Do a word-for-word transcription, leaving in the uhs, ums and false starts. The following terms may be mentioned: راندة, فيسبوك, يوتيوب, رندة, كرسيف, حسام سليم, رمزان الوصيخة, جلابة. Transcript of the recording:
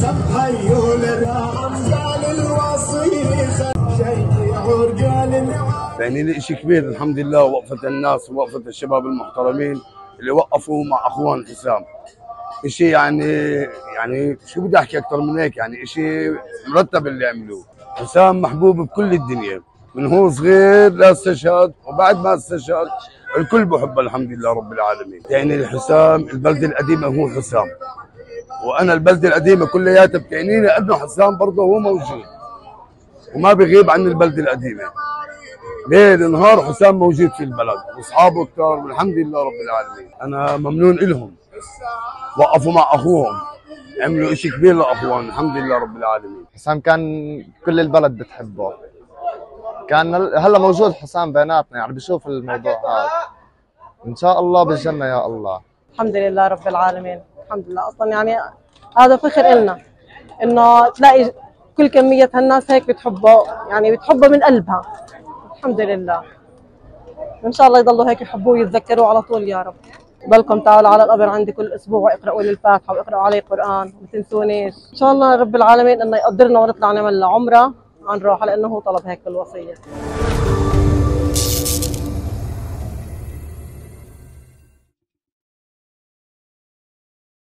الصبح يولد رمزان الوصيخة شيخ عرقال النواب. يعني شيء كبير الحمد لله، وقفة الناس ووقفة الشباب المحترمين اللي وقفوا مع اخوان حسام. شيء يعني يعني شو بدي احكي اكثر من هيك، يعني شيء مرتب اللي عملوه. حسام محبوب بكل الدنيا من هو صغير لاستشهد وبعد ما استشهد الكل بحبه الحمد لله رب العالمين. يعني حسام البلده القديمه هو حسام، وانا البلده القديمه كلياتها بتعنيني لانه حسام برضه هو موجود وما بغيب عن البلده القديمه. ليل نهار حسام موجود في البلد واصحابه كثار والحمد لله رب العالمين. انا ممنون لهم، وقفوا مع اخوهم، عملوا شيء كبير لاخوان الحمد لله رب العالمين. حسام كان كل البلد بتحبه، كان هلا موجود حسام بيناتنا، يعني بشوف الموضوع هذا ان شاء الله بالجنه يا الله. الحمد لله رب العالمين، الحمد لله. اصلا يعني هذا فخر لنا انه تلاقي كل كميه هالناس هيك بتحبه، يعني بتحبه من قلبها الحمد لله. ان شاء الله يضلوا هيك يحبوه ويتذكروه على طول يا رب. بلكم تعالوا على القبر عندي كل اسبوع واقرأوا لي الفاتحه واقرأوا علي قرآن وما تنسونيش ان شاء الله رب العالمين، انه يقدرنا ونطلع نعمل عمره عن روحه لانه هو طلب هيك الوصيه.